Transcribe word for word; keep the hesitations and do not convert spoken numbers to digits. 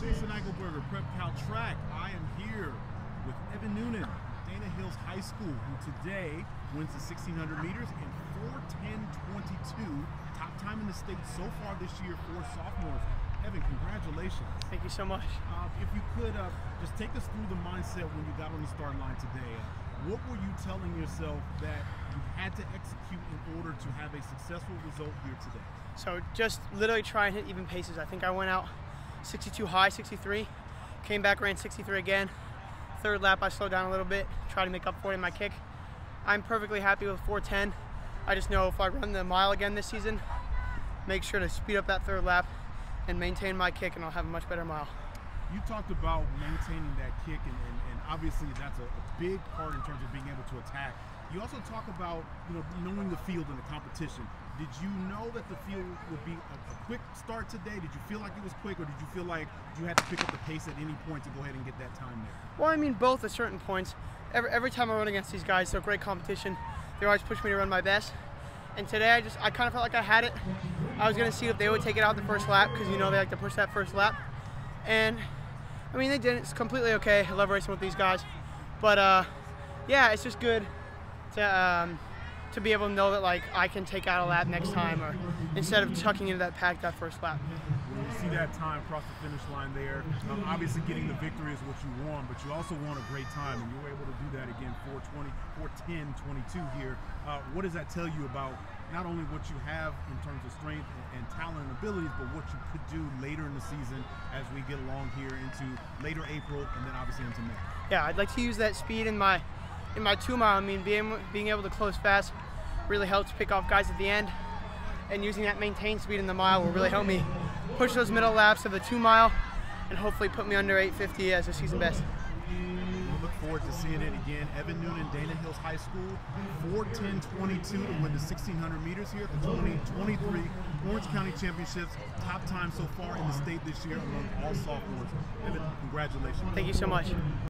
Jason Eichelberger, Prep Cal Track. I am here with Evan Noonan, Dana Hills High School, who today wins the sixteen hundred meters in four ten twenty-two, top time in the state so far this year for sophomores. Evan, congratulations. Thank you so much. Uh, if you could uh, just take us through the mindset when you got on the start line today. What were you telling yourself that you had to execute in order to have a successful result here today? So just literally try and hit even paces. I think I went out sixty-two high, sixty-three, came back, ran sixty-three again. Third lap, I slowed down a little bit, tried to make up for it in my kick. I'm perfectly happy with four ten. I just know if I run the mile again this season, make sure to speed up that third lap and maintain my kick, and I'll have a much better mile. You talked about maintaining that kick, and, and, and obviously that's a, a big part in terms of being able to attack. You also talk about you know knowing the field and the competition. Did you know that the field would be a, a quick start today? Did you feel like it was quick, or did you feel like you had to pick up the pace at any point to go ahead and get that time there? Well, I mean both at certain points. Every, every time I run against these guys, they're great competition. They always push me to run my best. And today I just, I kind of felt like I had it. I was going to see if they would take it out the first lap, because you know they like to push that first lap. And, I mean, they didn't. It's completely okay. I love racing with these guys. But, uh, yeah, it's just good to um, to be able to know that, like, I can take out a lap next time, or instead of tucking into that pack that first lap. When you see that time cross the finish line there, um, obviously getting the victory is what you want, but you also want a great time, and you were able to do that again, four twenty, four ten twenty-two here. Uh, what does that tell you about not only what you have in terms of strength and talent and abilities, but what you could do later in the season as we get along here into later April and then obviously into May? Yeah, I'd like to use that speed in my in my two mile. I mean, being being able to close fast really helps pick off guys at the end, and using that maintained speed in the mile will really help me push those middle laps of the two mile and hopefully put me under eight fifty as a season best. Forward to seeing it again. Evan Noonan, Dana Hills High School, four ten twenty-two to win the sixteen hundred meters here at the twenty twenty-three Orange County Championships. Top time so far in the state this year among all sophomores. Evan, congratulations. Thank you so much.